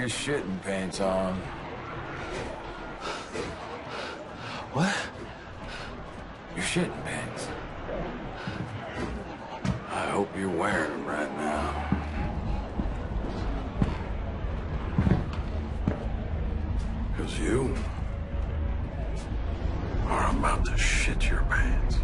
your shitting pants on. What? Your shitting pants. I hope you're wearing them right now. Because you are about to shit your pants.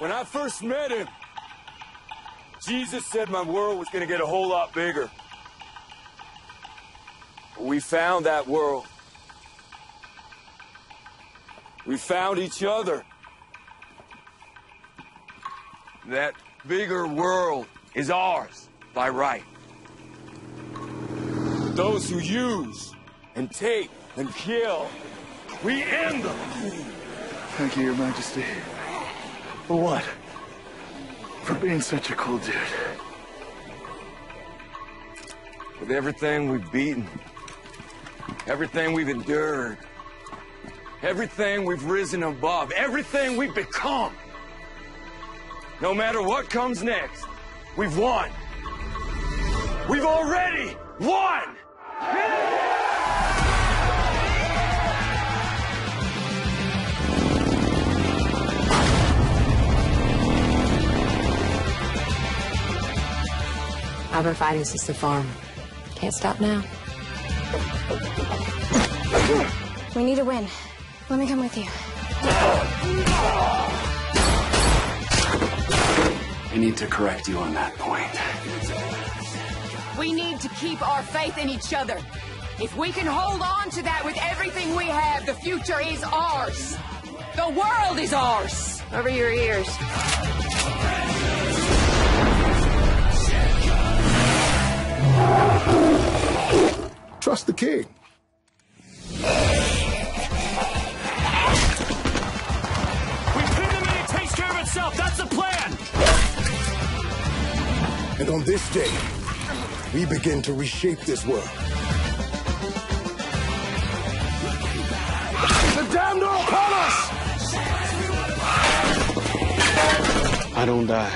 When I first met him, Jesus said my world was going to get a whole lot bigger. But we found that world. We found each other. That bigger world is ours by right. Those who use and take and kill, we end them. Thank you, Your Majesty. For what? For being such a cool dude. With everything we've beaten, everything we've endured, everything we've risen above, everything we've become, no matter what comes next, we've won. We've already won! I've been fighting since the farm. Can't stop now. We need a win. Let me come with you. I need to correct you on that point. We need to keep our faith in each other. If we can hold on to that with everything we have, the future is ours. The world is ours. Over your ears. Trust the king. We pin him and he takes care of itself. That's the plan. And on this day, we begin to reshape this world. The damned are upon us! I don't die.